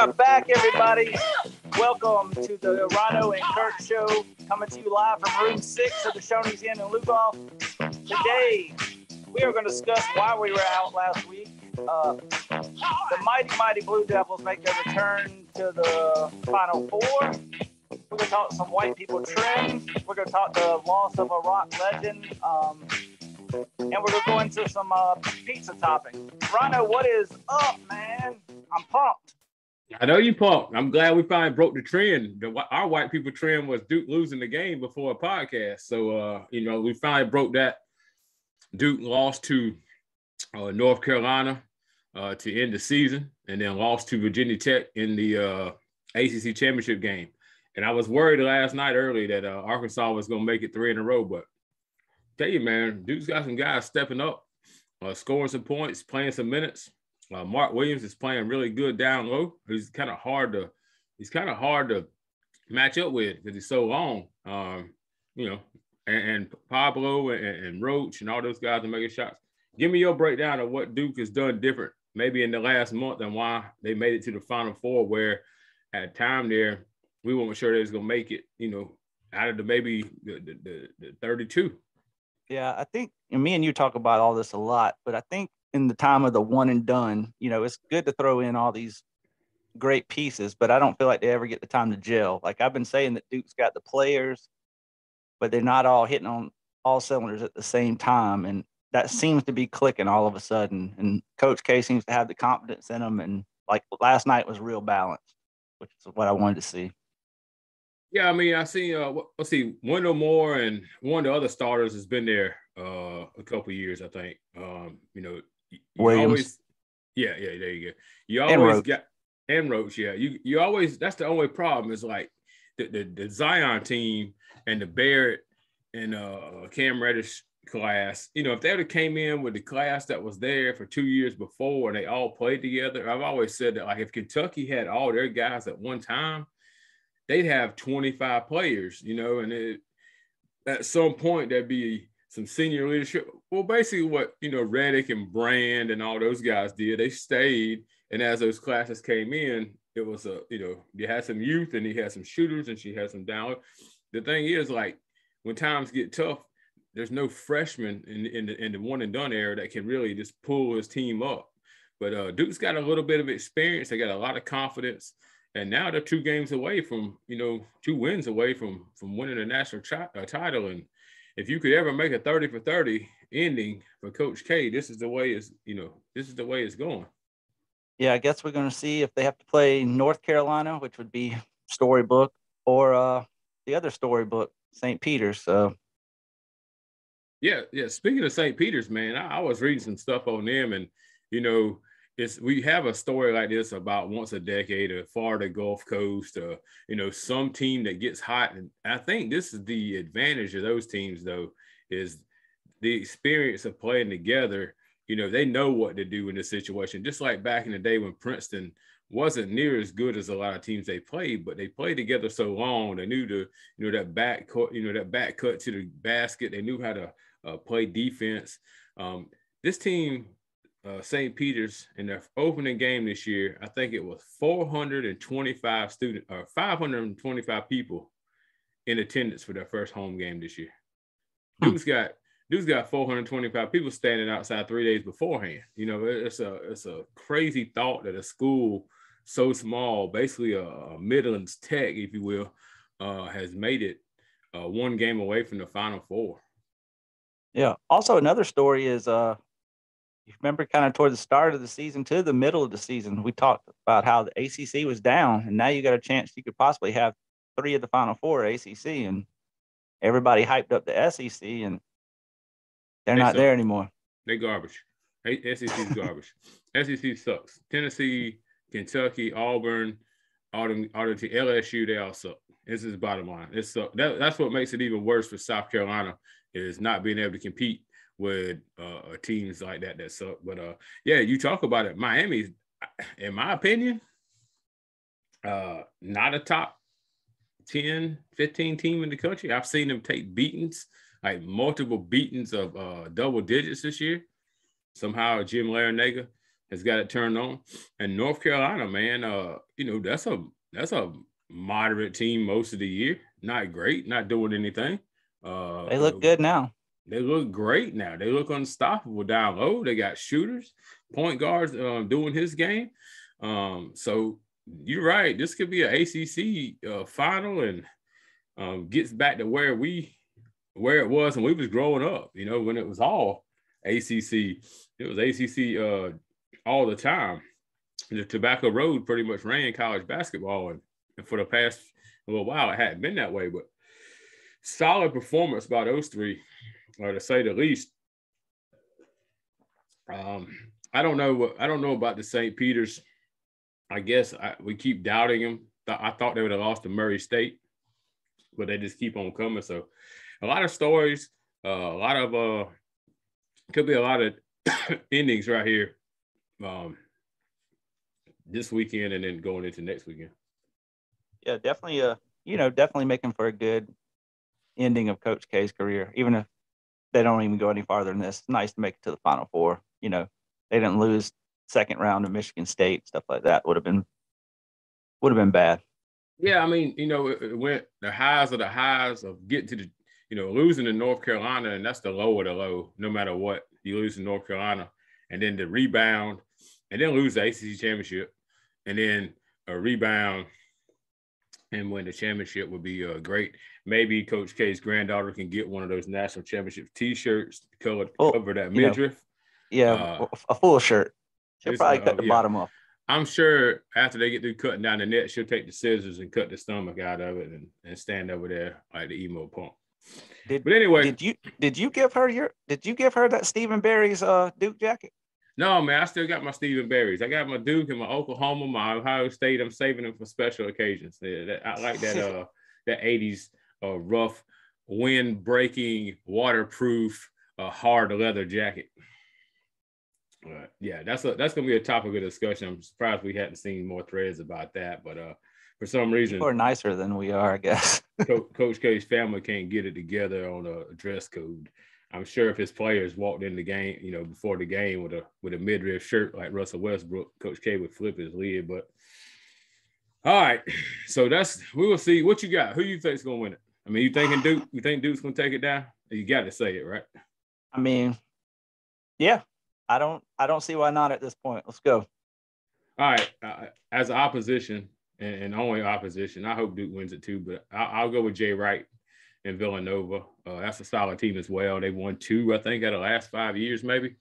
are back, everybody. Welcome to the Rhino and Kurt show, coming to you live from room 6 of the Shoney's Inn in Lugoff. Today, we are going to discuss why we were out last week. The mighty Blue Devils make their return to the Final Four. We're going to talk some white people trends. We're going to talk the loss of a rock legend. And we're going to go into some pizza topping. Rhino, what is up, man? I'm pumped. I know you pumped. I'm glad we finally broke the trend. Our white people trend was Duke losing the game before a podcast. So, we finally broke that. Duke lost to North Carolina to end the season, and then lost to Virginia Tech in the ACC championship game. And I was worried last night early that Arkansas was going to make it 3 in a row, but tell you, man, Duke's got some guys stepping up, scoring some points, playing some minutes. Mark Williams is playing really good down low. He's kind of hard to match up with because he's so long. And Pablo and Roach and all those guys are making shots. Give me your breakdown of what Duke has done different, maybe in the last month, and why they made it to the Final Four, where at time there we weren't sure they was gonna make it. Out of the maybe the 32. Yeah, I think, and me and you talk about all this a lot, but I think in the time of the one and done, it's good to throw in all these great pieces, but I don't feel like they ever get the time to gel. Like I've been saying that Duke's got the players, but they're not all hitting on all cylinders at the same time. And that seems to be clicking all of a sudden. And Coach K seems to have the confidence in them. And like last night was real balance, which is what I wanted to see. Yeah, I mean, I see. Let's see, Wendell Moore and one of the other starters has been there a couple of years, I think. You Williams. Yeah, there you go. You always and Roach, yeah. You always. That's the only problem is like the Zion team and the Barrett and Cam Reddish class. If they would have came in with the class that was there for 2 years before and they all played together, I've always said that like if Kentucky had all their guys at one time, they'd have 25 players, and at some point there'd be some senior leadership. Well, basically what, Reddick and Brand and all those guys did, they stayed. And as those classes came in, it was you had some youth and he had some shooters and she had some down. The thing is, like, when times get tough, there's no freshman in the one and done era that can really just pull his team up. But Duke's got a little bit of experience. They got a lot of confidence. And now they're 2 wins away from winning the national title. And if you could ever make a 30 for 30 ending for Coach K, this is the way it's going. Yeah, I guess we're going to see if they have to play North Carolina, which would be storybook, or the other storybook, St. Peter's. So. Yeah. Speaking of St. Peter's, man, I was reading some stuff on them, and we have a story like this about once a decade, a Florida Gulf Coast, some team that gets hot. And I think this is the advantage of those teams, though, is the experience of playing together. They know what to do in this situation. Just like back in the day when Princeton wasn't near as good as a lot of teams they played, but they played together so long. They knew that back cut to the basket. They knew how to play defense. This team, St. Peter's, in their opening game this year, I think it was 525 people in attendance for their first home game this year. Duke's got 425 people standing outside 3 days beforehand. It's a crazy thought that a school so small, basically a Midlands Tech, if you will, has made it one game away from the Final Four. Yeah. Also, another story is you remember kind of toward the start of the season to the middle of the season, we talked about how the ACC was down, and now you got a chance you could possibly have 3 of the Final Four ACC, and everybody hyped up the SEC, and they're not there anymore. They're garbage. SEC's garbage. SEC sucks. Tennessee, Kentucky, Auburn, LSU, they all suck. This is the bottom line. It sucks. That's what makes it even worse for South Carolina is not being able to compete with teams like that suck. But you talk about it. Miami, in my opinion, not a top 10, 15 team in the country. I've seen them take beatings, like multiple beatings of double digits this year. Somehow Jim Larinaga has got it turned on. And North Carolina, man, you know, that's a moderate team most of the year. Not great, not doing anything. They look good now. They look great now. They look unstoppable down low. They got shooters, point guards doing his game. So you're right. This could be an ACC final, and gets back to where it was when we was growing up. You know, when it was all ACC, it was ACC all the time. The Tobacco Road pretty much ran college basketball, and for the past little while, it hadn't been that way. But solid performance by those three, or to say the least. I don't know about the St. Peter's. I guess we keep doubting them. I thought they would have lost to Murray State, but they just keep on coming. So a lot of stories, a lot of could be a lot of endings right here this weekend and then going into next weekend. Yeah, definitely. Definitely making for a good ending of Coach K's career, even if they don't even go any farther than this. It's nice to make it to the Final Four. You know, they didn't lose second round of Michigan State, stuff like that would have been bad. Yeah, I mean, you know, it went the highs of getting to the, you know, losing to North Carolina, and that's the low of the low. No matter what, you lose to North Carolina, and then the rebound, and then lose the ACC championship, and then a rebound and win the championship would be great. Maybe Coach K's granddaughter can get one of those national championship T-shirts colored over that midriff. You know, a full shirt. She'll probably cut the bottom off. I'm sure after they get through cutting down the net, she'll take the scissors and cut the stomach out of it and stand over there like the emo punk. Did you give her that Stephen Berry's Duke jacket? No, man, I still got my Stephen Berry's. I got my Duke and my Oklahoma, my Ohio State. I'm saving them for special occasions. Yeah, I like that that 80s rough, wind-breaking, waterproof, hard leather jacket. Yeah, that's gonna be a topic of discussion. I'm surprised we hadn't seen more threads about that, but for some reason, people are nicer than we are, I guess. Coach K's family can't get it together on a dress code. I'm sure if his players walked in the game, you know, before the game with a midriff shirt like Russell Westbrook, Coach K would flip his lid. But all right, so we will see what you got. Who you think's gonna win it? I mean, you thinking Duke? You think Duke's gonna take it down? You got to say it, right? I mean, yeah. I don't see why not at this point. Let's go. All right. As opposition and only opposition, I hope Duke wins it too, but I'll go with Jay Wright and Villanova. That's a solid team as well. They won 2, I think, out of the last 5 years, maybe.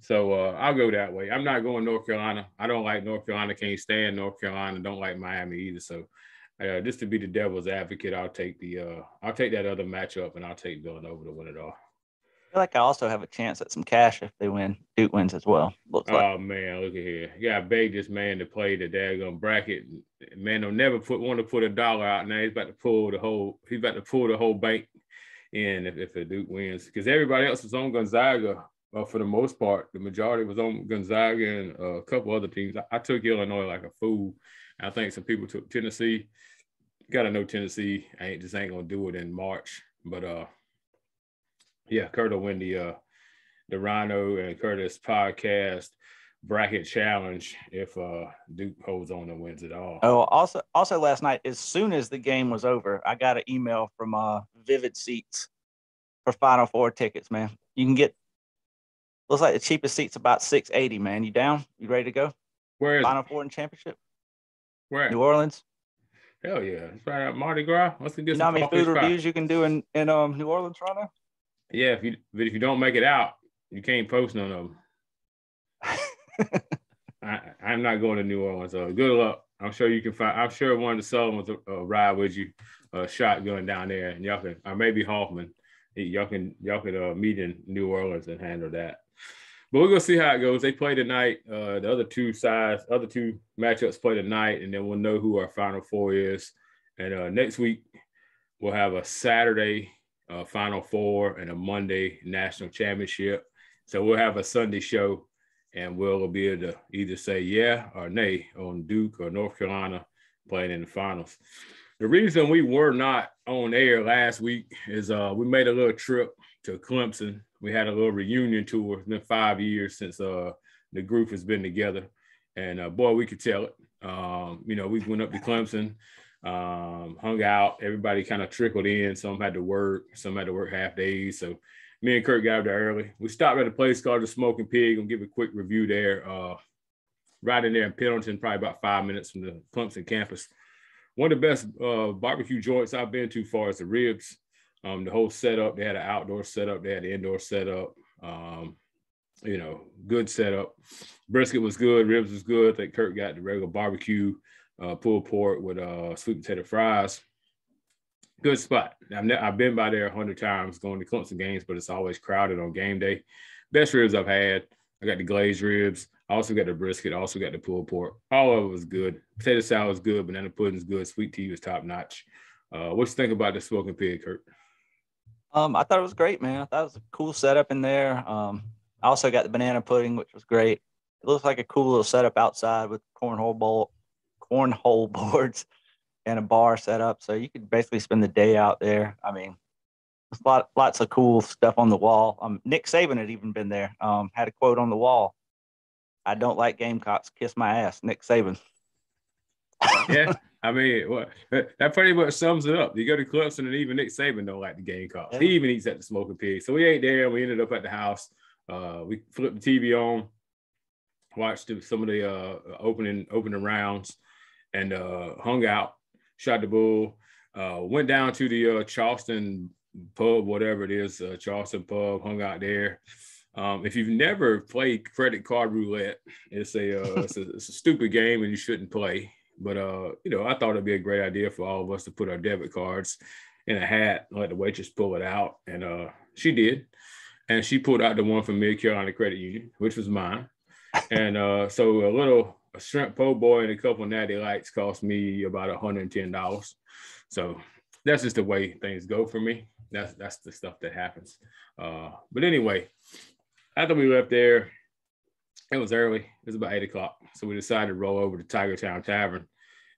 So I'll go that way. I'm not going North Carolina. I don't like North Carolina. Can't stand North Carolina. Don't like Miami either. So just to be the devil's advocate, I'll take that other matchup, and I'll take Villanova to win it all. I feel like I also have a chance at some cash if they win. Duke wins as well. Man, look at here. You got to beg this man to play the daggone bracket. Man, they'll never want to put a dollar out now. He's about to pull the whole. He's about to pull the whole bank in if a Duke wins, because everybody else was on Gonzaga for the most part. The majority was on Gonzaga and a couple other teams. I took Illinois like a fool. I think some people took Tennessee. Got to know Tennessee ain't gonna do it in March, but yeah, Kurt will win the Rhino and Curtis podcast bracket challenge if Duke holds on and wins it all. Oh, also last night, as soon as the game was over, I got an email from Vivid Seats for Final Four tickets, man. You can get, looks like the cheapest seat's about $680, man. You down? You ready to go? Where is Final Four and championship? Where? New Orleans. Hell yeah. It's right out Mardi Gras. Let's get some food reviews you can do in New Orleans right now? Yeah, if you don't make it out, you can't post none of them. I'm not going to New Orleans. Good luck. I'm sure you can find. I'm sure one of the Sullivans will ride with you, shotgun down there, and y'all can, or maybe Hoffman. Y'all can meet in New Orleans and handle that. But we're gonna see how it goes. They play tonight. The other two matchups play tonight, and then we'll know who our Final Four is. And next week we'll have a Saturday Final Four and a Monday national championship. So we'll have a Sunday show, and we'll be able to either say yeah or nay on Duke or North Carolina playing in the finals. The reason we were not on air last week is we made a little trip to Clemson. We had a little reunion tour. It's been 5 years since the group has been together. And boy, we could tell it. You know, we went up to Clemson, hung out. Everybody kind of trickled in. Some had to work. Some had to work half days. So me and Kurt got up there early. We stopped at a place called the Smoking Pig. I'm gonna give a quick review there. Right in there in Pendleton, probably about 5 minutes from the Clemson campus. One of the best barbecue joints I've been to far as the ribs. The whole setup, they had an outdoor setup, they had an indoor setup. You know, good setup. Brisket was good, ribs was good. I think Kurt got the regular barbecue pulled pork with sweet potato fries. Good spot. I've been by there 100 times going to Clemson games, but it's always crowded on game day. Best ribs I've had. I got the glazed ribs. I also got the brisket. I also got the pulled pork. All of it was good. Potato salad was good. Banana pudding's good. Sweet tea was top notch. What you think about the Smoking Pig, Kurt? I thought it was great, man. I thought it was a cool setup in there. I also got the banana pudding, which was great. It looks like a cool little setup outside with cornhole boards, and a bar set up. So you could basically spend the day out there. I mean, lots of cool stuff on the wall. Nick Saban had even been there. Had a quote on the wall. I don't like Gamecocks. Kiss my ass, Nick Saban. Yeah, I mean, that pretty much sums it up. You go to Clemson and even Nick Saban don't like the Gamecocks. Yeah. He even eats at the Smoking Pig. So we ate there. We ended up at the house. We flipped the TV on, watched some of the opening rounds, and hung out, shot the bull, went down to the Charleston pub, whatever it is, Charleston pub, hung out there. If you've never played credit card roulette, it's a stupid game and you shouldn't play. But, you know, I thought it'd be a great idea for all of us to put our debit cards in a hat and let the waitress pull it out. And she did. And she pulled out the one from Mid Carolina Credit Union, which was mine. And so a little shrimp po' boy and a couple of Natty Lights cost me about $110. So that's just the way things go for me. That's the stuff that happens. But anyway, after we left there, it was early. It was about 8 o'clock. So we decided to roll over to Tiger Town Tavern.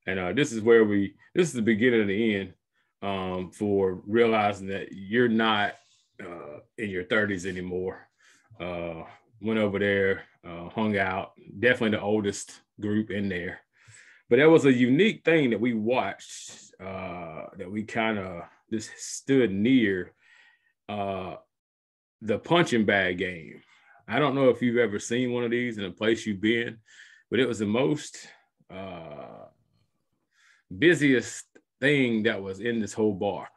And this is the beginning of the end for realizing that you're not in your 30s anymore. Went over there, hung out, definitely the oldest group in there. But that was a unique thing that we watched, that we kind of just stood near, the punching bag game. I don't know if you've ever seen one of these in a place you've been, but it was the most busiest thing that was in this whole bar.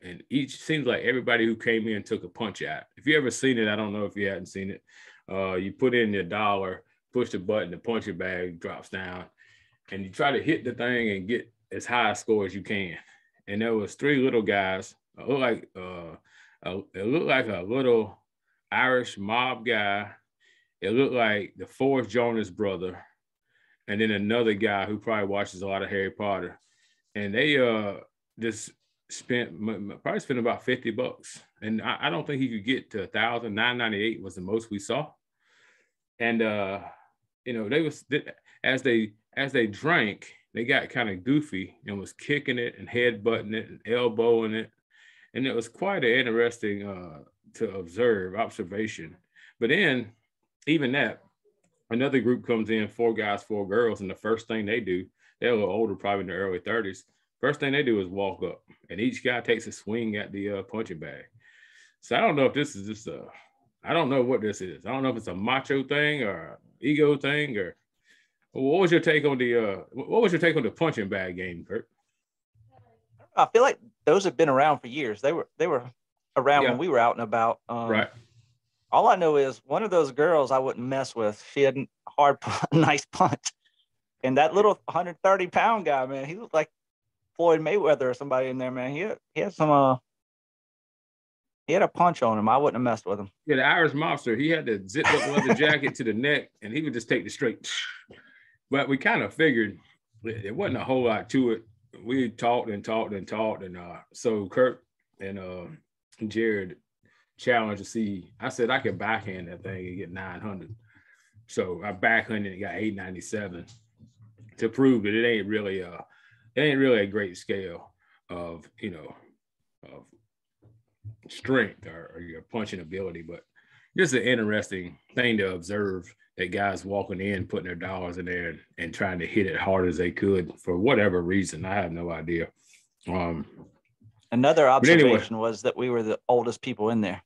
And each seems like everybody who came in took a punch out. If you ever seen it, I don't know if you hadn't seen it. You put in your dollar, push the button, the punching bag drops down, and you try to hit the thing and get as high a score as you can. And there was three little guys. It looked like a little Irish mob guy. It looked like the Forrest Jonas brother, and then another guy who probably watches a lot of Harry Potter. And they just spent about $50, and I don't think he could get to 1,000. 998 was the most we saw. And you know, they was as they drank, they got kind of goofy and was kicking it and headbutting it and elbowing it, and it was quite an interesting observation. But then even that, another group comes in, 4 guys, 4 girls, and the first thing they do, they're a little older, probably in their early 30s. First thing they do is walk up, and each guy takes a swing at the punching bag. So I don't know if this is just I don't know what this is. I don't know if it's a macho thing or ego thing, or what was your take on the punching bag game, Kurt? I feel like those have been around for years. They were around when we were out and about. Right. All I know is one of those girls I wouldn't mess with. She had a nice punch, and that little 130-pound guy, man, he looked like Floyd Mayweather or somebody in there, man. He had a punch on him. I wouldn't have messed with him. Yeah, the Irish mobster, he had the zipped up leather jacket to the neck, and he would just take the straight. But we kind of figured it wasn't a whole lot to it. We talked, and so Kurt and Jared challenged to see. I said I could backhand that thing and get 900. So I backhanded and got 897 to prove that it ain't really a great scale of, you know, of strength or your punching ability. But just an interesting thing to observe, that guys walking in, putting their dollars in there and trying to hit it hard as they could for whatever reason. I have no idea. Another observation was that we were the oldest people in there.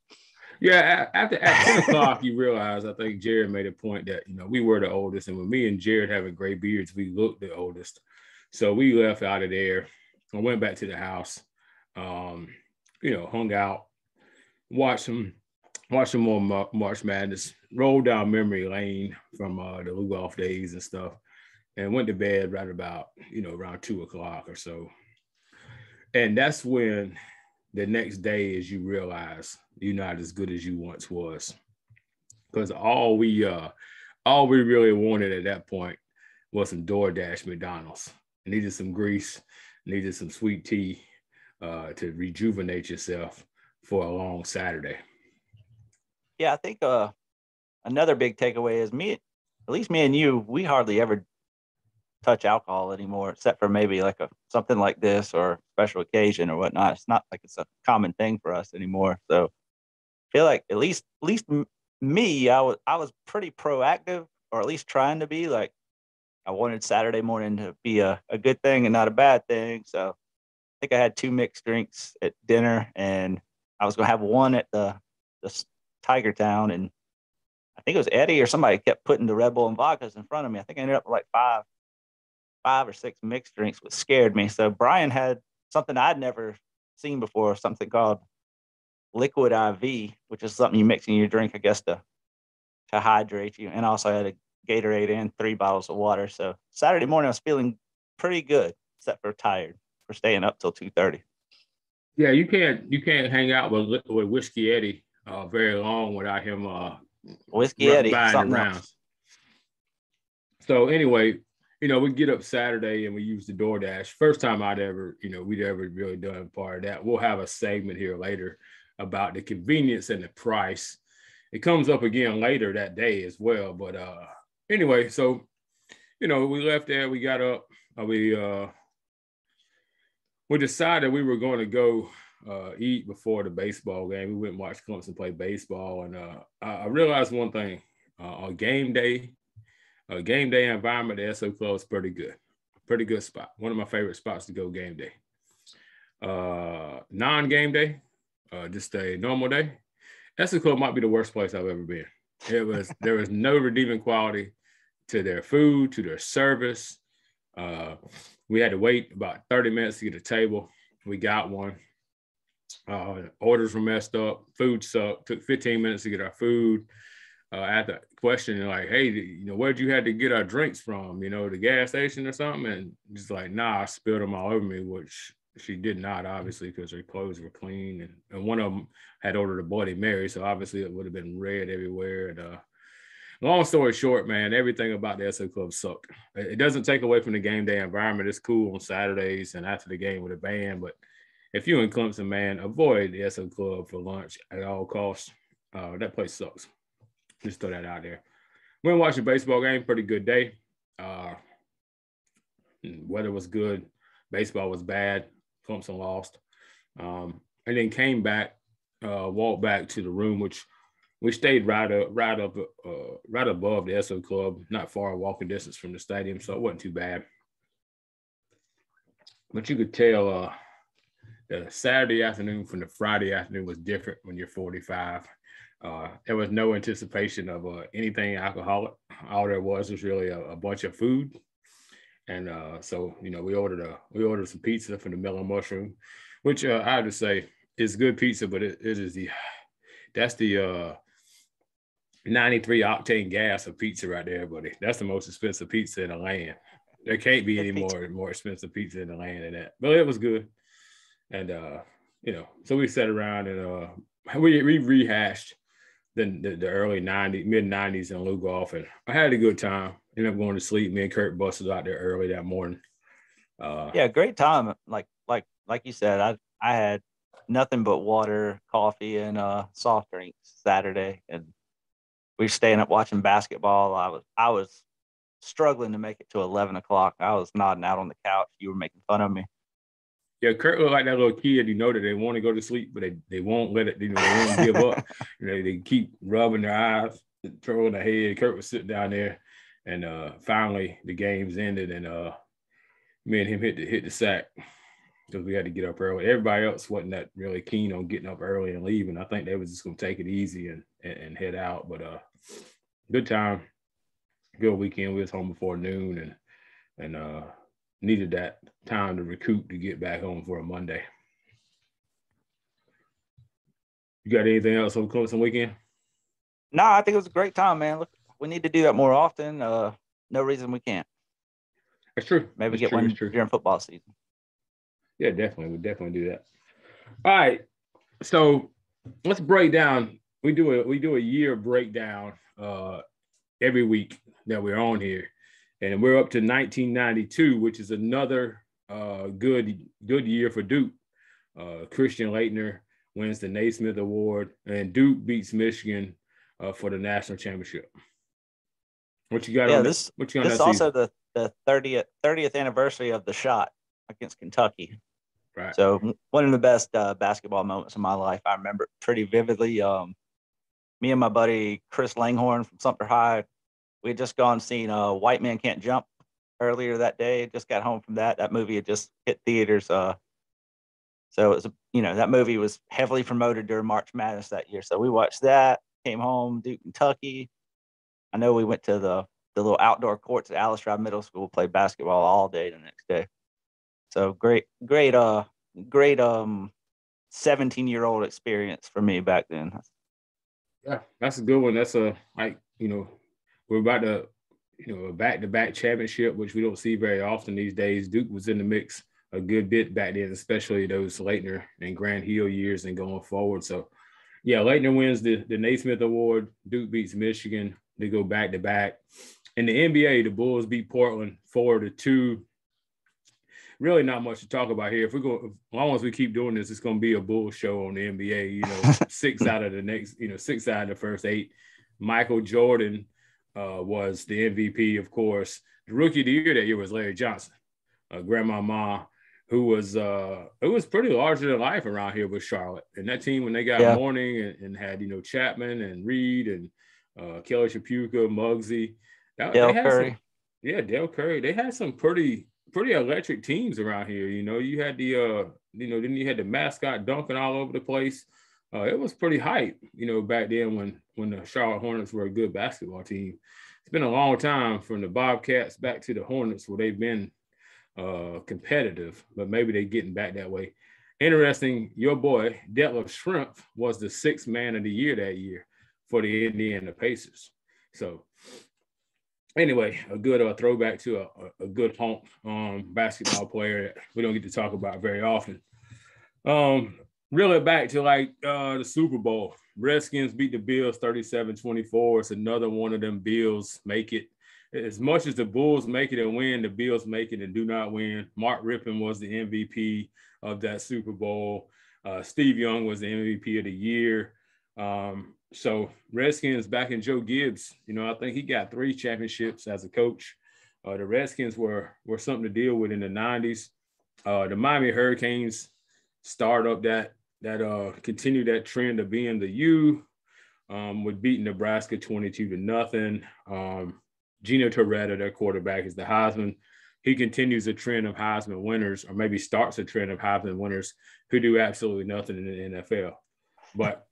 Yeah, at 10 o'clock, you realize, I think Jared made a point that, you know, we were the oldest. And with me and Jared having gray beards, we looked the oldest. So we left out of there. I went back to the house, you know, hung out, watched some more March Madness, rolled down memory lane from the Lugoff days and stuff, and went to bed right about, you know, around 2 o'clock or so. And that's when the next day is you realize you're not as good as you once was. Because all we really wanted at that point was some DoorDash McDonald's. Needed some grease, needed some sweet tea to rejuvenate yourself for a long Saturday. Yeah, I think another big takeaway is me and you, we hardly ever touch alcohol anymore, except for maybe like something like this or a special occasion or whatnot. It's not like it's a common thing for us anymore. So I feel like at least me, I was pretty proactive, or at least trying to be. Like, I wanted Saturday morning to be a good thing and not a bad thing. So I think I had 2 mixed drinks at dinner, and I was going to have one at the Tiger Town, and I think it was Eddie or somebody kept putting the Red Bull and vodkas in front of me. I think I ended up with like five or 6 mixed drinks, which scared me. So Brian had something I'd never seen before, something called liquid IV, which is something you mix in your drink, I guess, to hydrate you. And also I had a Gatorade and 3 bottles of water. So Saturday morning I was feeling pretty good, except for tired for staying up till 2:30. Yeah, you can't hang out with Whiskey Eddie very long without him Whiskey Eddie around. So anyway, you know, we get up Saturday and we use the DoorDash. First time we'd ever really done part of that. We'll have a segment here later about the convenience and the price. It comes up again later that day as well. But anyway, so, you know, we left there, we got up, we decided we were going to go eat before the baseball game. We went and watched Clemson play baseball. And I realized one thing, a game day environment at SO Club is pretty good spot. One of my favorite spots to go game day. Non-game day, just a normal day, SO Club might be the worst place I've ever been. There was no redeeming quality to their food, to their service. We had to wait about 30 minutes to get a table. We got one. Orders were messed up. Food sucked. Took 15 minutes to get our food. After questioning, like, hey, you know, where'd you had to get our drinks from? You know, the gas station or something? And just like, nah, I spilled them all over me, which she did not, obviously, because her clothes were clean. And one of them had ordered a Bloody Mary, so obviously it would have been red everywhere. And long story short, man, everything about the SO Club sucked. It doesn't take away from the game day environment. It's cool on Saturdays and after the game with a band. But if you're in Clemson, man, avoid the SO Club for lunch at all costs. That place sucks. Just throw that out there. Went and watched a baseball game. Pretty good day. Weather was good. Baseball was bad. Clemson lost. And then came back, walked back to the room, which we stayed right above the SO Club, not far walking distance from the stadium, so it wasn't too bad. But you could tell the Saturday afternoon from the Friday afternoon was different when you're 45. There was no anticipation of anything alcoholic. All there was really a bunch of food. And so, you know, we ordered some pizza from the Mellow Mushroom, which I have to say is good pizza, but that's the 93 octane gas of pizza right there, buddy. That's the most expensive pizza in the land. There can't be any more expensive pizza in the land than that. But it was good. And you know, so we sat around and we rehashed the early 90s, mid 90s in Lugoff, and I had a good time. Ended up going to sleep. Me and Kurt busted out there early that morning. Yeah, great time. Like you said, I had nothing but water, coffee, and soft drinks Saturday, and we were staying up watching basketball. I was struggling to make it to 11 o'clock. I was nodding out on the couch. You were making fun of me. Yeah, Kurt looked like that little kid, you know, that they want to go to sleep, but they won't let it, you know, they won't give up. You know, they keep rubbing their eyes, throwing their head. Kurt would sit down there, and finally the game's ended, and me and him hit the sack because we had to get up early. Everybody else wasn't that really keen on getting up early and leaving. I think they was just going to take it easy and head out. But good time, good weekend. We was home before noon and needed that time to recoup to get back home for a Monday. You got anything else on Clemson weekend? No, I think it was a great time, man. Look, we need to do that more often. No reason we can't. That's true. Maybe get one during football season. Yeah, definitely. We'll definitely do that. All right. So let's break down. We do a year breakdown every week that we're on here. And we're up to 1992, which is another good year for Duke. Christian Laettner wins the Naismith Award, and Duke beats Michigan for the national championship. What you got? Yeah, on this. What you got? This is also the 30th anniversary of the shot against Kentucky. Right. So one of the best basketball moments of my life. I remember it pretty vividly. Me and my buddy Chris Langhorn from Sumter High, we had just gone and seen White Man Can't Jump earlier that day. Just got home from that. That movie had just hit theaters. So it was, you know, that movie was heavily promoted during March Madness that year. So we watched that, came home, Duke, Kentucky. I know we went to the little outdoor courts at Alice Drive Middle School, played basketball all day the next day. So great 17-year-old experience for me back then. Yeah, that's a good one. That's we're about to, a back-to-back championship, which we don't see very often these days. Duke was in the mix a good bit back then, especially those Laettner and Grand Hill years and going forward. So, yeah, Laettner wins the Naismith Award. Duke beats Michigan. They go back-to-back. In the NBA, the Bulls beat Portland 4-2. Really not much to talk about here. If we go, as long as we keep doing this, it's going to be a Bull show on the NBA. Six out of the first eight. Michael Jordan was the MVP, of course. The rookie of the year that year was Larry Johnson, Grandmama, who was pretty larger than life around here with Charlotte. And that team, when they got Morning and had, Chapman and Reed and Kelly Shapuka, Muggsy. Dale Curry. They had some pretty electric teams around here. You had the, then you had the mascot dunking all over the place. It was pretty hype, back then when the Charlotte Hornets were a good basketball team. It's been a long time from the Bobcats back to the Hornets where they've been competitive, but maybe they're getting back that way. Interesting, your boy, Detlef Schrempf, was the sixth man of the year that year for the Indiana Pacers. So anyway, a good throwback to a good honk basketball player that we don't get to talk about very often. Really back to the Super Bowl. Redskins beat the Bills 37-24. It's another one of them Bills make it. As much as the Bulls make it and win, the Bills make it and do not win. Mark Rippon was the MVP of that Super Bowl. Steve Young was the MVP of the year. So Redskins back in Joe Gibbs, I think he got 3 championships as a coach. The Redskins were something to deal with in the 90s. The Miami Hurricanes start up that continued that trend of being the U, with beating Nebraska 22-0. Gino Toretta, their quarterback, is the Heisman. He continues a trend of Heisman winners, or maybe starts a trend of Heisman winners who do absolutely nothing in the NFL. But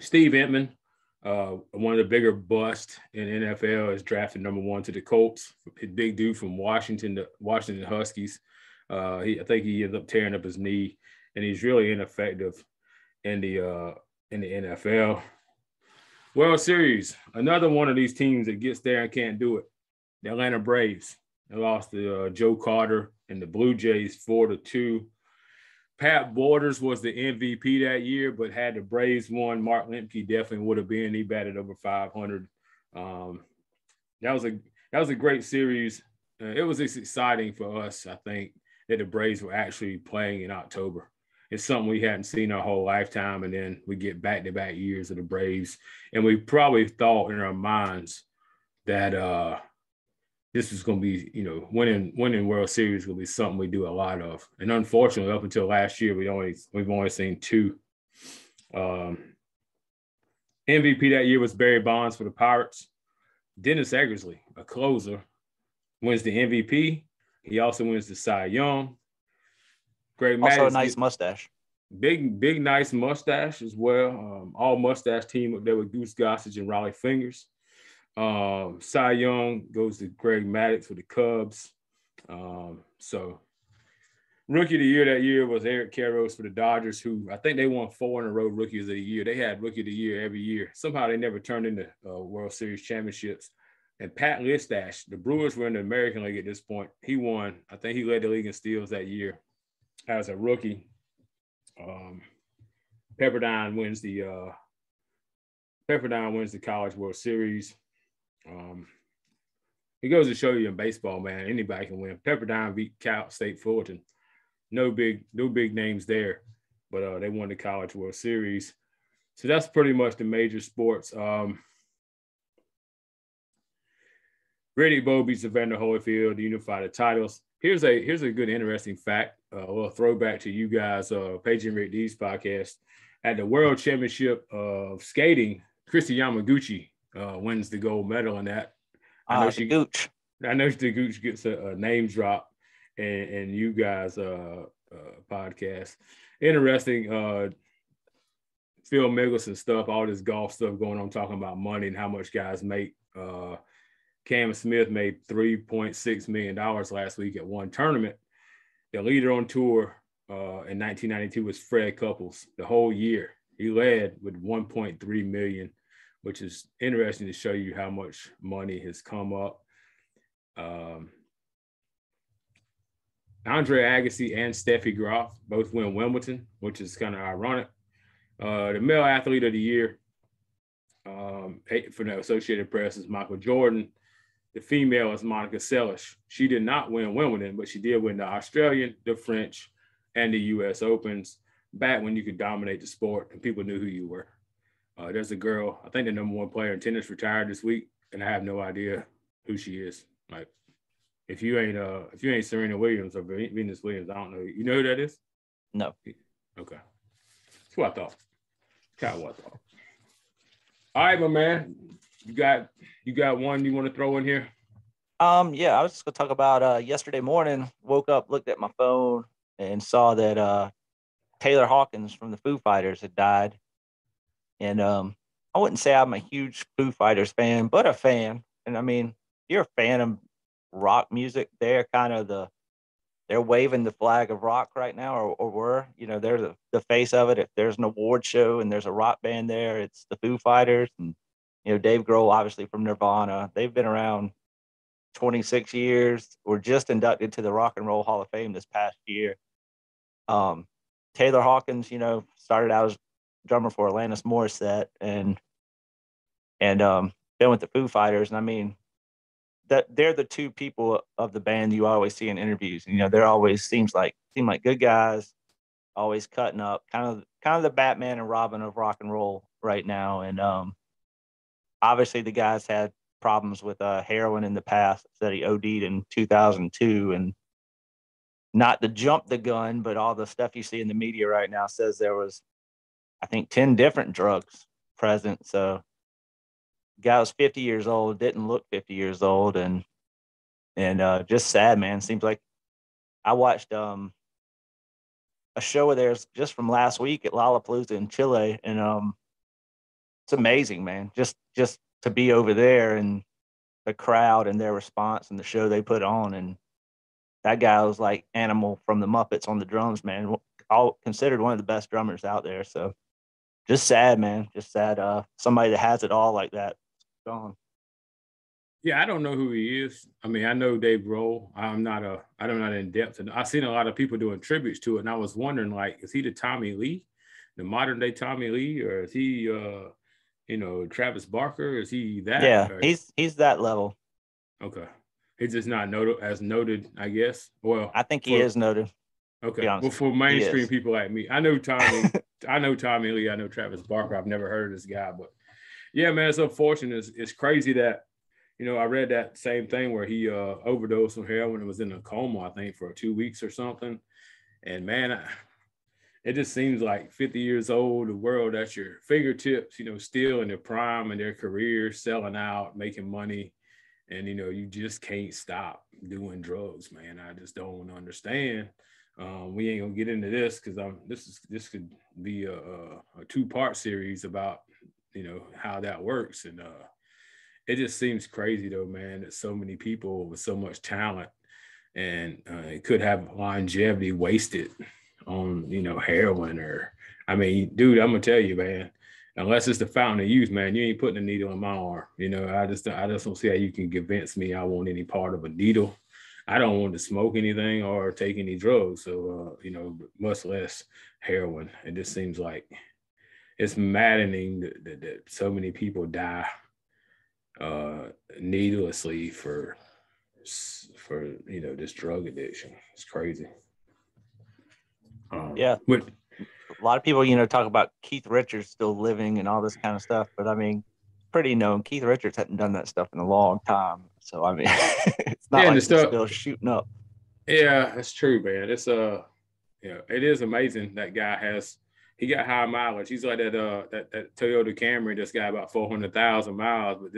Steve Entman, one of the bigger busts in NFL, is drafted number 1 to the Colts. A big dude from Washington, the Washington Huskies. I think he ends up tearing up his knee, and he's really ineffective in the NFL. World Series, another one of these teams that gets there and can't do it. The Atlanta Braves. They lost to Joe Carter and the Blue Jays 4-2. Pat Borders was the MVP that year, but had the Braves won, Mark Lemke definitely would have been. He batted over .500. That was a great series. It was exciting for us, I think, that the Braves were actually playing in October. It's something we hadn't seen our whole lifetime, and then we get back-to-back years of the Braves, and we probably thought in our minds that this is going to be, you know, winning World Series will be something we do a lot of. And unfortunately, up until last year, we've only seen two. MVP that year was Barry Bonds for the Pirates. Dennis Eckersley, a closer, wins the MVP. He also wins the Cy Young. Great match. Also a nice mustache. Big, nice mustache as well. All mustache team up there with Goose Gossage and Raleigh Fingers. Cy Young goes to Greg Maddux for the Cubs. So rookie of the year that year was Eric Karros for the Dodgers, who I think they won 4 in a row rookies of the year. They had rookie of the year every year. Somehow they never turned into World Series championships. And Pat Listach, the Brewers were in the American League at this point. He won. I think he led the league in steals that year as a rookie. Pepperdine wins the College World Series. It goes to show you in baseball, man, anybody can win. Pepperdine beat Cal State Fullerton. No big names there, but they won the College World Series. So that's pretty much the major sports. Riddick Bowe beats Evander Holyfield to unify the titles. Here's a good interesting fact, a little throwback to you guys, Paige and Rick D's podcast. At the World Championship of Skating, Christy Yamaguchi wins the gold medal in that. I know the Gooch gets a name drop, and you guys podcast. Interesting Phil Mickelson stuff, all this golf stuff going on, talking about money and how much guys make. Cam Smith made $3.6 million last week at one tournament. The leader on tour in 1992 was Fred Couples. The whole year he led with 1.3 million, which is interesting to show you how much money has come up. Andre Agassi and Steffi Graf both win Wimbledon, which is kind of ironic. The male athlete of the year for the Associated Press is Michael Jordan. The female is Monica Seles. She did not win Wimbledon, but she did win the Australian, the French, and the U.S. Opens back when you could dominate the sport and people knew who you were. There's a girl, I think the number one player in tennis retired this week, and I have no idea who she is. Like, if you ain't Serena Williams or Venus Williams, I don't know. You know who that is? No. Okay. That's what I thought. Kind of what I thought. All right, my man. You got one you want to throw in here? Yeah, I was just gonna talk about yesterday morning. Woke up, looked at my phone, and saw that Taylor Hawkins from the Foo Fighters had died. And I wouldn't say I'm a huge Foo Fighters fan, but a fan. And I mean, you're a fan of rock music. They're kind of they're waving the flag of rock right now, or were, you know, they're the face of it. If there's an award show and there's a rock band there, it's the Foo Fighters. And, you know, Dave Grohl, obviously from Nirvana, they've been around 26 years, were just inducted to the Rock and Roll Hall of Fame this past year. Taylor Hawkins, you know, started out as drummer for Alanis Morissette and been with the Foo Fighters. And I mean, that they're the two people of the band you always see in interviews. You know, they're always seem like good guys, always cutting up, kind of the Batman and Robin of rock and roll right now. And obviously the guys had problems with heroin in the past, that he OD'd in 2002, and not to jump the gun, but all the stuff you see in the media right now says there was, I think, 10 different drugs present. So guy was 50 years old, didn't look 50 years old, and just sad, man. Seems like I watched a show of theirs just from last week at Lollapalooza in Chile, and it's amazing, man. Just to be over there and the crowd and their response and the show they put on, and that guy was like Animal from the Muppets on the drums, man. All considered one of the best drummers out there. So just sad, man. Just sad. Somebody that has it all like that. Gone. Yeah, I don't know who he is. I mean, I know Dave Grohl. I'm not in depth. And I've seen a lot of people doing tributes to it, and I was wondering, like, is he the Tommy Lee, the modern day Tommy Lee, or is he, you know, Travis Barker? Is he that? Yeah, or... he's that level. Okay, he's just not noted, I guess. Well, I think he is noted. Okay, well, for mainstream people like me, I know Tommy Lee, I know Travis Barker. I've never heard of this guy, but yeah, man, it's unfortunate. It's crazy that you know, I read that same thing where he overdosed on heroin and was in a coma, I think, for 2 weeks or something. And, man, it just seems like 50 years old, the world at your fingertips, you know, still in their prime and their career, selling out, making money. And, you know, you just can't stop doing drugs, man. I just don't understand. We ain't gonna get into this because this could be a two-part series about, you know, how that works. And it just seems crazy though, man, that so many people with so much talent and it could have longevity wasted on, you know, heroin or, I mean, dude, I'm gonna tell you, man, unless it's the fountain of youth, man, you ain't putting a needle in my arm. You know, I just don't see how you can convince me I want any part of a needle. I don't want to smoke anything or take any drugs. So, you know, much less heroin. It just seems like it's maddening that so many people die needlessly for, you know, this drug addiction. It's crazy. Yeah. But, a lot of people, you know, talk about Keith Richards still living and all this kind of stuff, but I mean, pretty known Keith Richards hadn't done that stuff in a long time. So I mean, it's not like they're still shooting up. Yeah, that's true, man. It's yeah, it is amazing that guy he got high mileage. He's like that Toyota Camry that's got about 400,000 miles, but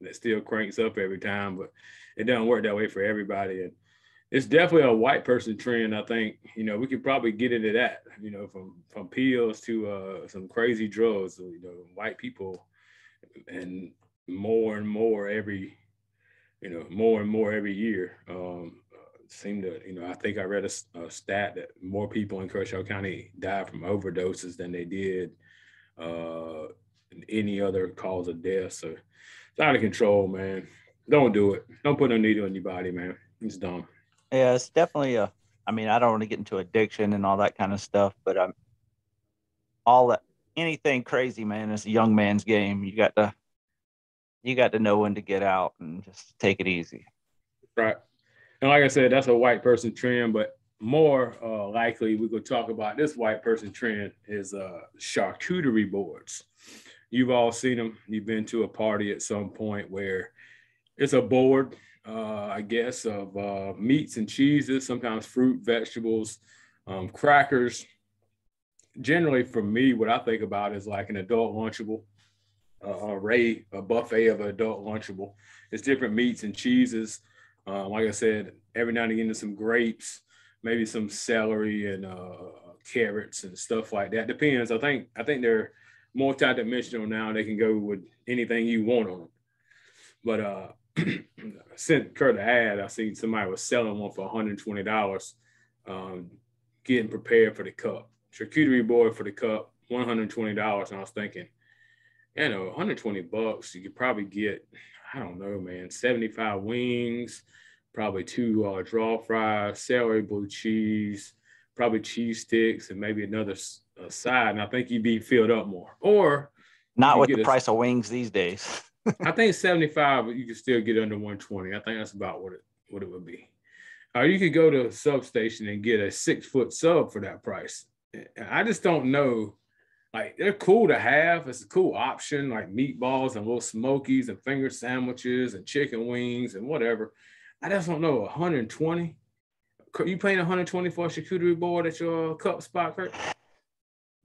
that still cranks up every time. But it doesn't work that way for everybody. And it's definitely a white person trend, I think. You know, we could probably get into that, you know, from pills to some crazy drugs, you know, white people, and more and more every year seem to, you know, I think I read a stat that more people in Kershaw County died from overdoses than they did any other cause of death. So it's out of control, man. Don't do it. Don't put no needle in your body, man. It's dumb. Yeah, it's definitely I mean, I don't want to get into addiction and all that kind of stuff, but I'm anything crazy, man, it's a young man's game. You got to know when to get out and just take it easy. Right. And like I said, that's a white person trend, but more likely we could talk about this white person trend is charcuterie boards. You've all seen them. You've been to a party at some point where it's a board, I guess, of meats and cheeses, sometimes fruit, vegetables, crackers. Generally, for me, what I think about is like an adult Lunchable, a buffet of an adult Lunchable. It's different meats and cheeses. Like I said, every now and again, there's some grapes, maybe some celery and carrots and stuff like that. Depends. I think they're multidimensional now. They can go with anything you want on them. But I sent Kurt an ad. I seen somebody was selling one for $120, getting prepared for the cup. Charcuterie board for the cup, $120. And I was thinking, you know, $120, you could probably get, I don't know, man, 75 wings, probably 2 draw fries, celery, blue cheese, probably cheese sticks, and maybe another side. And I think you'd be filled up more. Or not with the price of wings these days. I think 75, but you can still get under 120. I think that's about what it would be. Or you could go to a substation and get a 6-foot sub for that price. I just don't know. Like, they're cool to have. It's a cool option, like meatballs and little smokies and finger sandwiches and chicken wings and whatever. I just don't know. 120. You paying 120 for a charcuterie board at your cup spot, Kurt?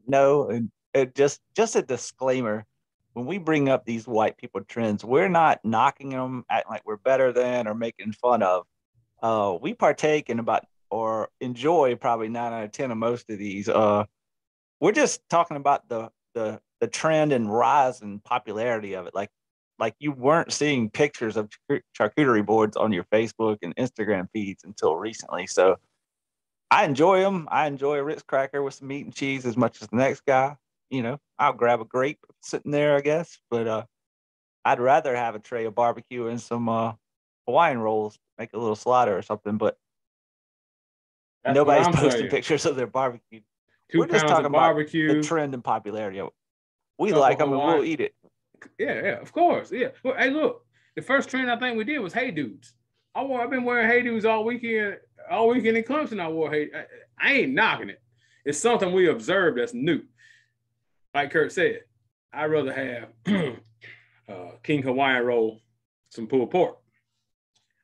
No, and just a disclaimer. When we bring up these white people trends, we're not knocking them, acting like we're better than or making fun of. We partake in or enjoy probably 9 out of 10 of most of these. We're just talking about the trend and rise and popularity of it. Like you weren't seeing pictures of charcuterie boards on your Facebook and Instagram feeds until recently. So I enjoy them. I enjoy a Ritz cracker with some meat and cheese as much as the next guy. You know, I'll grab a grape sitting there, I guess. But I'd rather have a tray of barbecue and some Hawaiian rolls, make a little slaughter or something. But nobody's posting pictures of their barbecue. We're just talking about the trend and popularity of it. We like them and we'll eat it. Yeah, of course. Yeah. Well, hey, look, the first trend I think we did was Hey Dudes. I've been wearing Hey Dudes all weekend. All weekend in Clemson, I wore Hey. I ain't knocking it. It's something we observed that's new. Like Kurt said, I'd rather have King Hawaiian roll some pulled pork.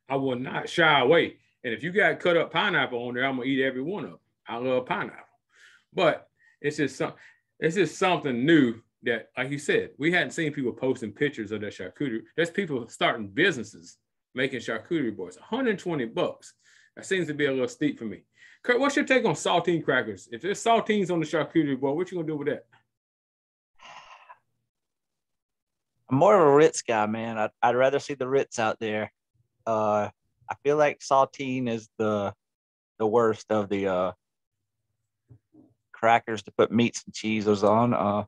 I will not shy away. And if you got cut up pineapple on there, I'm going to eat every one of them. I love pineapple. But it's just something new that, like you said, we hadn't seen people posting pictures of their charcuterie. There's people starting businesses making charcuterie boards. $120. That seems to be a little steep for me. Kurt, what's your take on saltine crackers? If there's saltines on the charcuterie board, what you going to do with that? I'm more of a Ritz guy, man. I'd rather see the Ritz out there. I feel like saltine is the worst of the crackers to put meats and cheeses on.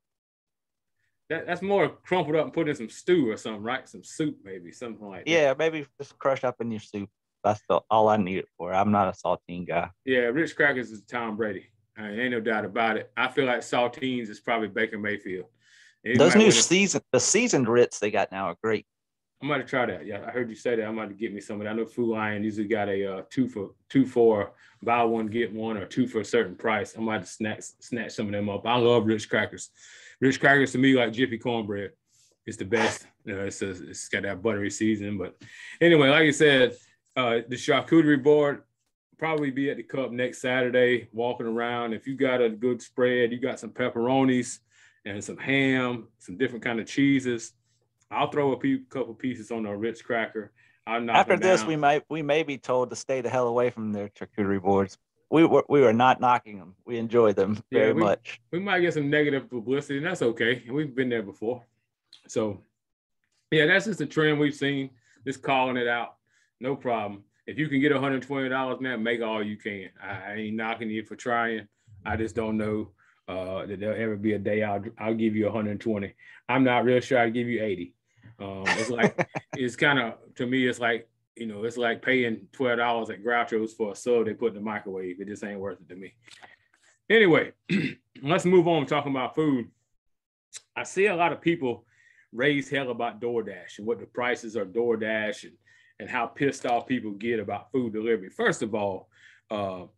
That's more crumpled up and put in some stew or something, right? Some soup, maybe, something like that. Yeah, maybe just crush up in your soup. That's all I need it for. I'm not a saltine guy. Yeah, Ritz crackers is Tom Brady. I mean, ain't no doubt about it. I feel like saltines is probably Baker Mayfield. Those new seasoned Ritz they got now are great. I'm about to try that. Yeah, I heard you say that. I'm about to get me some of that. I know Food Lion usually got a two for buy one get one or two for a certain price. I'm about to snatch some of them up. I love Ritz crackers. Ritz crackers to me like Jiffy cornbread. It's the best. You know, it's got that buttery seasoning. But anyway, like I said, the charcuterie board probably be at the Cup next Saturday. Walking around, if you got a good spread, you got some pepperonis and some ham, some different kind of cheeses. I'll throw couple pieces on a Ritz cracker. After this, we may be told to stay the hell away from their charcuterie boards. We were not knocking them. We enjoy them very much. We might get some negative publicity, and that's okay. And we've been there before. So, yeah, that's just a trend we've seen. Just calling it out, no problem. If you can get $120, man, make all you can. I ain't knocking you for trying. I just don't know that there'll ever be a day I'll give you 120. I'm not real sure I'd give you 80. It's like it's kind of, to me, it's like, you know, it's like paying $12 at Groucho's for a sub they put in the microwave. It just ain't worth it to me. Anyway, let's move on talking about food. I see a lot of people raise hell about DoorDash and what the prices are DoorDash and how pissed off people get about food delivery. First of all, I've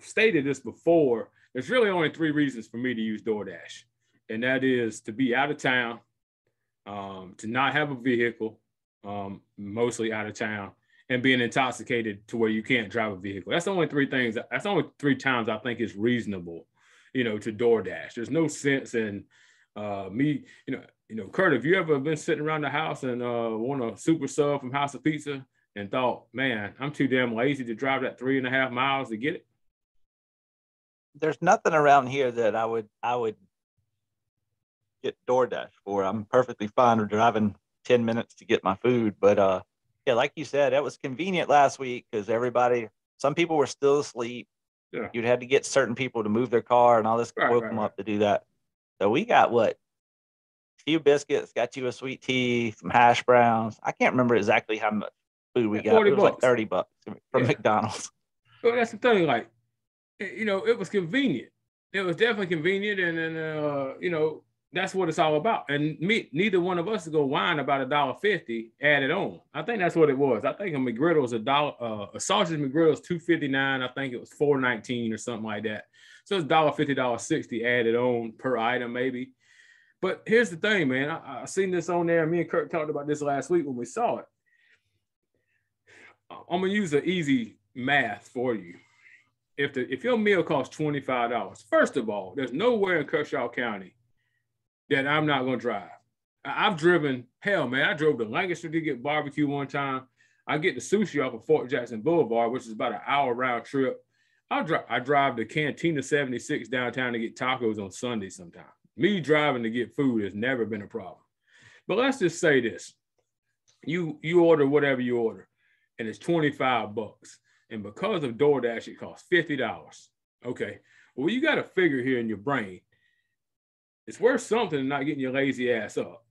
stated this before. There's really only three reasons for me to use DoorDash, and that is to be out of town, to not have a vehicle, mostly out of town, and being intoxicated to where you can't drive a vehicle. That's the only three things. That's the only three times I think it's reasonable, you know, to DoorDash. There's no sense in me, you know, Kurt, have you ever been sitting around the house and want a super sub from House of Pizza and thought, man, I'm too damn lazy to drive that 3.5 miles to get it? There's nothing around here that I would get DoorDash for. I'm perfectly fine with driving 10 minutes to get my food. But yeah, like you said, that was convenient last week because some people were still asleep. Yeah. You'd had to get certain people to move their car and all this, woke them up to do that. So we got a few biscuits, got you a sweet tea, some hash browns. I can't remember exactly how much food we got. It was like $30 from McDonald's. Well, that's the thing, like, you know, it was convenient. It was definitely convenient. And you know, that's what it's all about. And neither one of us is going to whine about $1.50 added on. I think that's what it was. I think a McGriddle was a sausage McGriddle was $2.59. I think it was $4.19 or something like that. So it's $1.50, $1.60 added on per item maybe. But here's the thing, man. I seen this on there. Me and Kurt talked about this last week when we saw it. I'm going to use an easy math for you. If your meal costs $25, first of all, there's nowhere in Kershaw County that I'm not going to drive. I've driven, hell, man, I drove to Lancaster to get barbecue one time. I get the sushi off of Fort Jackson Boulevard, which is about an hour round trip. I drive to Cantina 76 downtown to get tacos on Sunday sometime. Me driving to get food has never been a problem. But let's just say this. You order whatever you order, and it's $25. And because of DoorDash, it costs $50. Okay. Well, you got to figure here in your brain, it's worth something to not getting your lazy ass up,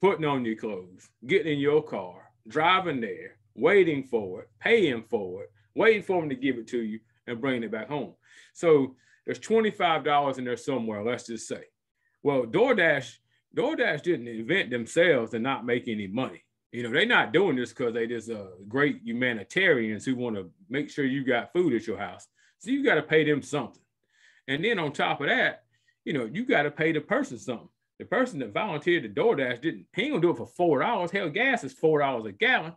putting on your clothes, getting in your car, driving there, waiting for it, paying for it, waiting for them to give it to you and bringing it back home. So there's $25 in there somewhere, let's just say. Well, DoorDash didn't invent themselves to not make any money. You know, they're not doing this because they just great humanitarians who want to make sure you got food at your house. So you got to pay them something. And then on top of that, you know, you got to pay the person something. The person that volunteered to DoorDash didn't, he ain't gonna do it for $4. Hell, gas is $4 a gallon.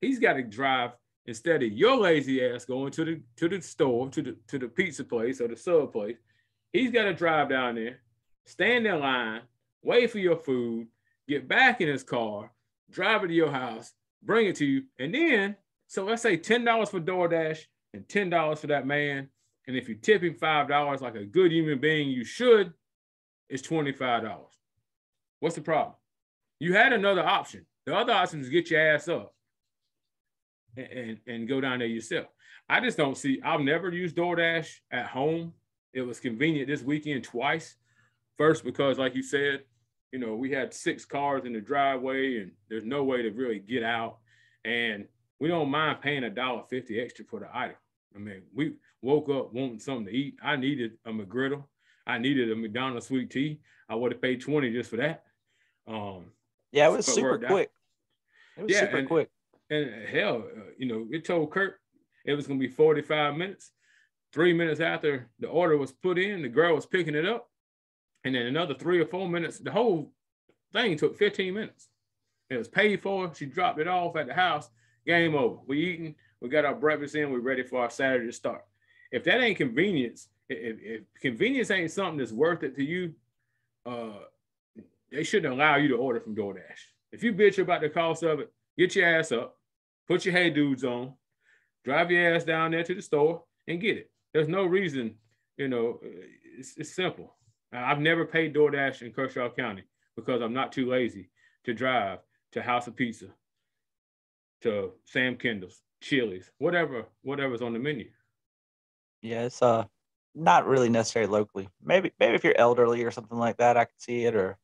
He's got to drive instead of your lazy ass going to the store, to the pizza place or the sub place. He's got to drive down there, stand in line, wait for your food, get back in his car, drive it to your house, bring it to you. And then, so let's say $10 for DoorDash and $10 for that man. And if you tip him $5, like a good human being, you should, it's $25. What's the problem? You had another option. The other option is get your ass up and go down there yourself. I just don't see, I've never used DoorDash at home. It was convenient this weekend twice. First, because like you said, you know, we had 6 cars in the driveway and there's no way to really get out. And we don't mind paying $1.50 extra for the item. I mean, we woke up wanting something to eat. I needed a McGriddle. I needed a McDonald's sweet tea. I would have paid $20 just for that. Yeah, it was super quick. It was super quick. And hell, you know, it told Kurt it was going to be 45 minutes. 3 minutes after the order was put in, the girl was picking it up. And then another 3 or 4 minutes, the whole thing took 15 minutes. It was paid for. She dropped it off at the house. Game over. We eating. We got our breakfast in. We're ready for our Saturday to start. If that ain't convenience, if convenience ain't something that's worth it to you, they shouldn't allow you to order from DoorDash. If you bitch about the cost of it, get your ass up, put your hey dudes on, drive your ass down there to the store and get it. There's no reason, you know, it's simple. I've never paid DoorDash in Kershaw County because I'm not too lazy to drive to House of Pizza, to Sam Kendall's, Chili's, whatever's on the menu. Yeah, it's not really necessary locally. Maybe if you're elderly or something like that, I could see it.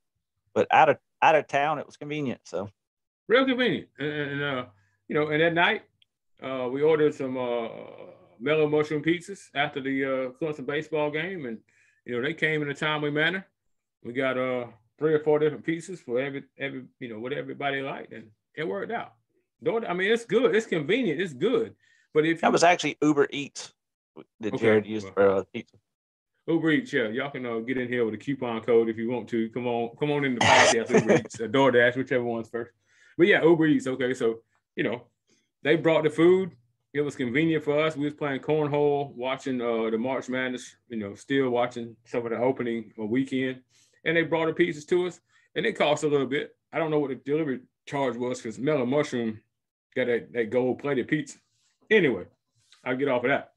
But out of town, it was convenient. So real convenient, and you know, and at night, we ordered some Mellow Mushroom pizzas after the Clemson baseball game, and you know, they came in a timely manner. We got 3 or 4 different pieces for every you know, what everybody liked, and it worked out. I mean, it's good. It's convenient. It's good. But if that was actually Uber Eats that Jared used for pizza. Uber Eats, yeah. Y'all can get in here with a coupon code if you want to. Come on in the podcast, Uber Eats, or DoorDash, whichever one's first. But yeah, Uber Eats. Okay, so you know, they brought the food. It was convenient for us. We was playing cornhole, watching the March Madness, you know, still watching some of the opening weekend. And they brought the pizzas to us, and it cost a little bit. I don't know what the delivery charge was because Mellow Mushroom got that gold-plated pizza. Anyway, I'll get off of that.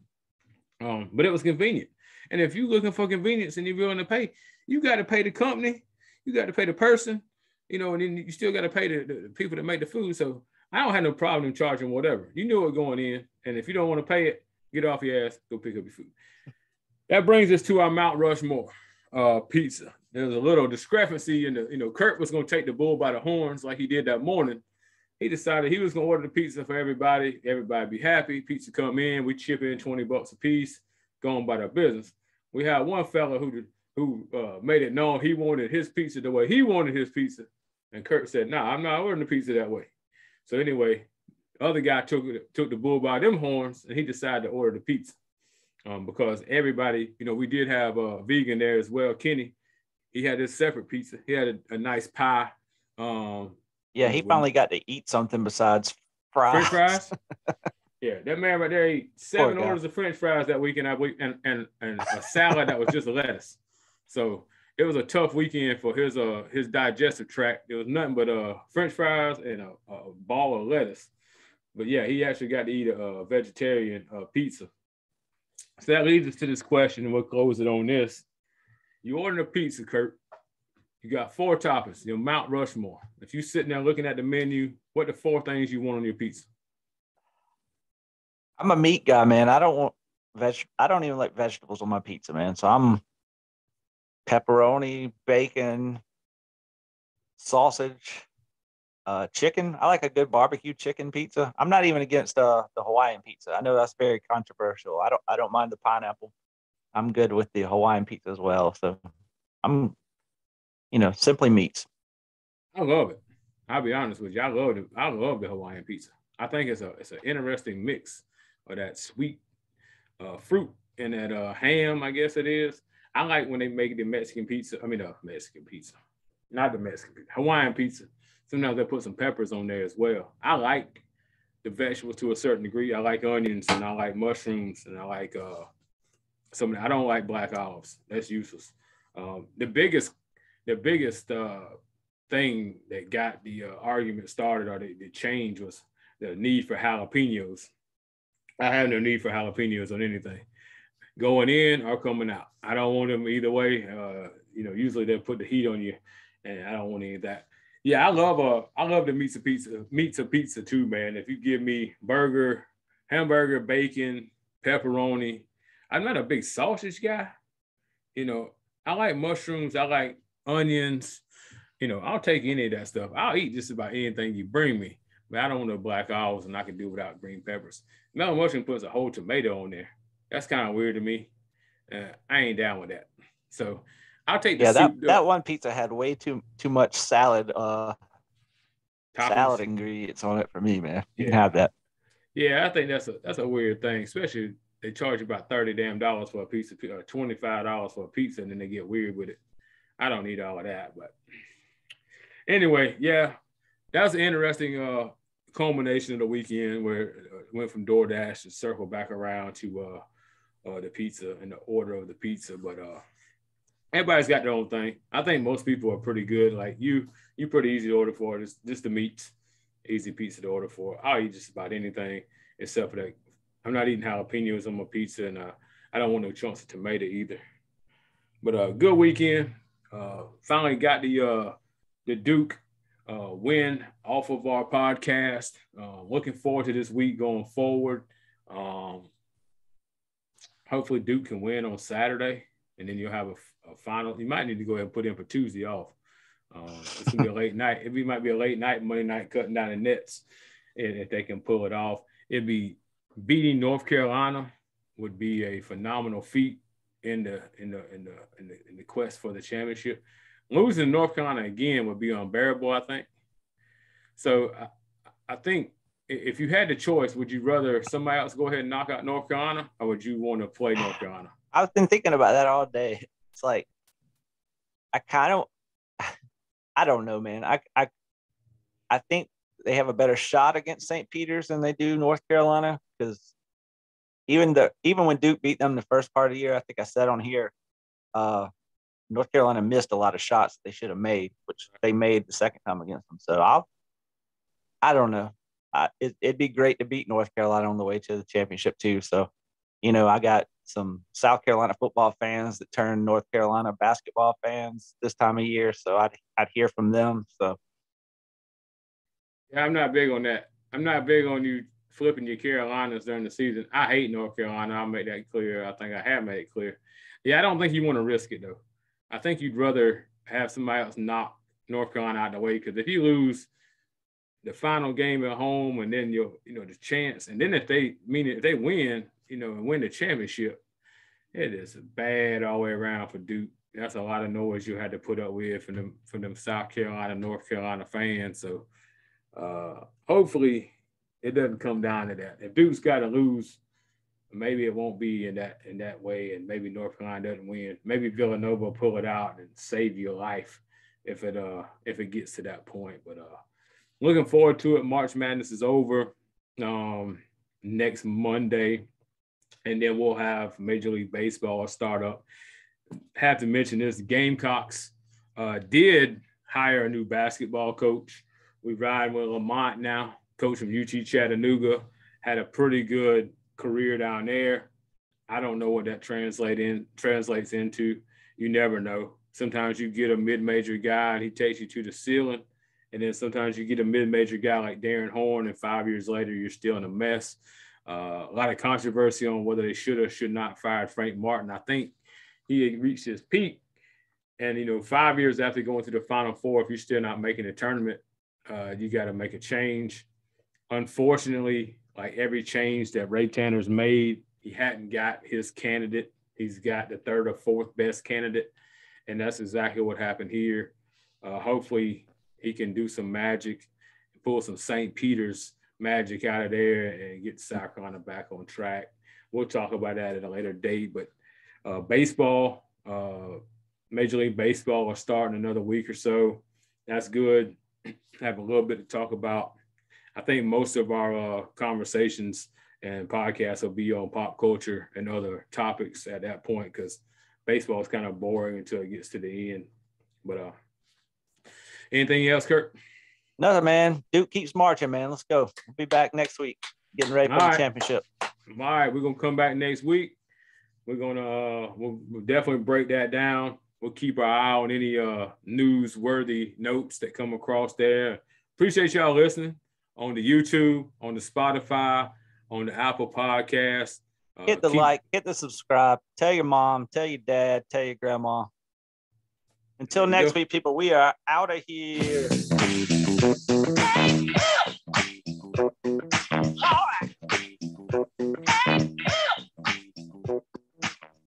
But it was convenient. And if you're looking for convenience and you're willing to pay, you got to pay the company. You got to pay the person, you know, and then you still got to pay the people that make the food. So I don't have no problem charging whatever. You knew it going in, and if you don't want to pay it, get off your ass, go pick up your food. That brings us to our Mount Rushmore pizza. There was a little discrepancy in the, you know, Kurt was going to take the bull by the horns like he did that morning. He decided he was going to order the pizza for everybody. Everybody be happy. Pizza come in. We chip in $20 a piece, going by their business. We had one fella who made it known he wanted his pizza the way he wanted his pizza, and Kurt said, "Nah, I'm not ordering the pizza that way." So anyway, the other guy took the bull by them horns, and he decided to order the pizza because everybody, you know, we did have a vegan there as well. Kenny, he had this separate pizza. He had a nice pie. Yeah, he finally got to eat something besides fries. French fries? Yeah, that man right there ate 7 orders of French fries that weekend, I believe, and a salad that was just lettuce. So it was a tough weekend for his digestive tract. There was nothing but French fries and a ball of lettuce. But yeah, he actually got to eat a vegetarian pizza. So that leads us to this question, and we'll close it on this. You ordered a pizza, Kurt. You got 4 toppings, your Mount Rushmore. If you're sitting there looking at the menu, what are the 4 things you want on your pizza? I'm a meat guy, man. I don't even like vegetables on my pizza, man. So I'm pepperoni, bacon, sausage, chicken. I like a good barbecue chicken pizza. I'm not even against the Hawaiian pizza. I know that's very controversial. I don't mind the pineapple. I'm good with the Hawaiian pizza as well. So I'm, you know, simply meats. I love it. I'll be honest with you. I love the Hawaiian pizza. I think it's an interesting mix of that sweet fruit and that ham, I guess it is. I like when they make the Mexican pizza. I mean, Mexican pizza. not the Mexican pizza, Hawaiian pizza. Sometimes they put some peppers on there as well. I like the vegetables to a certain degree. I like onions and I like mushrooms and I like some. I don't like black olives. That's useless. The biggest thing that got the argument started or the change was the need for jalapenos. I have no need for jalapenos on anything, going in or coming out. I don't want them either way. Usually they'll put the heat on you, and I don't want any of that. Yeah, I love the meats of pizza too, man. If you give me burger, hamburger, bacon, pepperoni. I'm not a big sausage guy. I like mushrooms. I like onions. I'll take any of that stuff. I'll eat just about anything you bring me, but I don't want no black olives, and I can do without green peppers. Mellow Mushroom puts a whole tomato on there. That's kind of weird to me. I ain't down with that. So I'll take the soup. That one pizza had way too much salad. Salad ingredients on it for me, man. You can have that. Yeah, I think that's a weird thing, especially they charge about $30 for a pizza, or $25 for a pizza, and then they get weird with it. I don't need all of that, but anyway, yeah, that was an interesting culmination of the weekend where it went from DoorDash to circle back around to the pizza and the order of the pizza. But everybody's got their own thing. I think most people are pretty good. Like you pretty easy to order for. Just the meats, easy pizza to order for. I'll eat just about anything except for that. I'm not eating jalapenos on my pizza, and I don't want no chunks of tomato either. But a good weekend. Finally got the Duke win off of our podcast. Looking forward to this week going forward. Hopefully Duke can win on Saturday, and then you'll have a final. You might need to go ahead and put in for Tuesday off. It's going to be a late night. It might be a late night, Monday night, cutting down the nets. And if they can pull it off, it'd be beating North Carolina would be a phenomenal feat in the quest for the championship. Losing North Carolina again would be unbearable, I think. So I think if you had the choice, would you rather somebody else go ahead and knock out North Carolina, or would you want to play North Carolina? I've been thinking about that all day. It's like I don't know, man. I think they have a better shot against St. Peter's than they do North Carolina, because even when Duke beat them the first part of the year, I think I said on here, North Carolina missed a lot of shots they should have made, which they made the second time against them. So I don't know. It'd be great to beat North Carolina on the way to the championship too. So, I got some South Carolina football fans that turn North Carolina basketball fans this time of year. So I'd hear from them. So. Yeah, I'm not big on that. I'm not big on you flipping your Carolinas during the season. I hate North Carolina. I'll make that clear. I think I have made it clear. Yeah, I don't think you want to risk it, though. I think you'd rather have somebody else knock North Carolina out of the way, because if you lose the final game at home and then the chance, and then if they win, and win the championship, it is bad all the way around for Duke. That's a lot of noise you had to put up with from them South Carolina, North Carolina fans. So hopefully it doesn't come down to that. If Duke's got to lose, maybe it won't be in that way, and maybe North Carolina doesn't win. Maybe Villanova will pull it out and save your life if it gets to that point. But looking forward to it. March Madness is over next Monday, and then we'll have Major League Baseball start up. Have to mention this: Gamecocks did hire a new basketball coach. We ride with Lamont now, coach from UT Chattanooga, had a pretty good career down there. I don't know what that translates into. You never know. Sometimes you get a mid-major guy and he takes you to the ceiling, and then sometimes you get a mid-major guy like Darren Horn, and 5 years later you're still in a mess. A lot of controversy on whether they should or should not fire Frank Martin. I think he had reached his peak, and 5 years after going to the Final Four, if you're still not making the tournament, you got to make a change. Unfortunately, like every change that Ray Tanner's made, he hadn't got his candidate. He's got the third or fourth best candidate, and that's exactly what happened here. Hopefully, he can do some magic, pull some St. Peter's magic out of there, and get South Carolina back on track. We'll talk about that at a later date. But baseball, Major League Baseball will start in another week or so. That's good. Have a little bit to talk about. I think most of our conversations and podcasts will be on pop culture and other topics at that point, because baseball is kind of boring until it gets to the end. But anything else, Kurt? Nothing, man. Duke keeps marching, man. Let's go. We'll be back next week getting ready for the championship. All right. We're going to come back next week. We're going to we'll definitely break that down. We'll keep our eye on any newsworthy notes that come across there. Appreciate y'all listening on the YouTube, on the Spotify, on the Apple Podcast. Hit the like, hit the subscribe. Tell your mom, tell your dad, tell your grandma. Until next week, people, we are out of here.